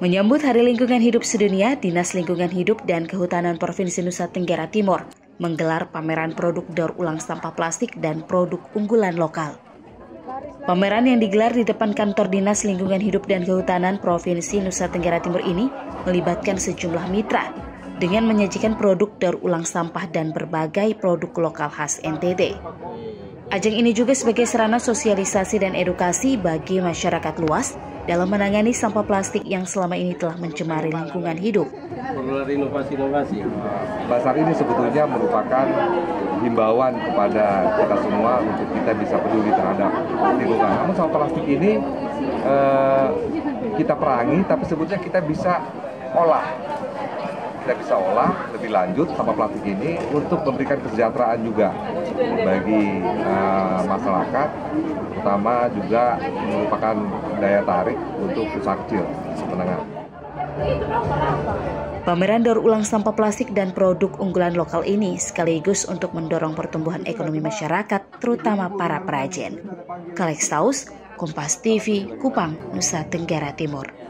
Menyambut Hari Lingkungan Hidup Sedunia, Dinas Lingkungan Hidup dan Kehutanan Provinsi Nusa Tenggara Timur menggelar pameran produk daur ulang sampah plastik dan produk unggulan lokal. Pameran yang digelar di depan kantor Dinas Lingkungan Hidup dan Kehutanan Provinsi Nusa Tenggara Timur ini melibatkan sejumlah mitra dengan menyajikan produk daur ulang sampah dan berbagai produk lokal khas NTT. Ajang ini juga sebagai sarana sosialisasi dan edukasi bagi masyarakat luas dalam menangani sampah plastik yang selama ini telah mencemari lingkungan hidup. Perlu inovasi-inovasi. Pasar ini sebetulnya merupakan himbauan kepada kita semua untuk kita bisa peduli terhadap lingkungan. Namun sampah plastik ini kita perangi, tapi sebetulnya kita bisa olah. Kita bisa olah lebih lanjut sampah plastik ini untuk memberikan kesejahteraan juga bagi masyarakat, terutama juga merupakan daya tarik untuk usaha kecil menengah. Pameran daur ulang sampah plastik dan produk unggulan lokal ini sekaligus untuk mendorong pertumbuhan ekonomi masyarakat, terutama para perajin. Kalexhaus, Kompas TV, Kupang, Nusa Tenggara Timur.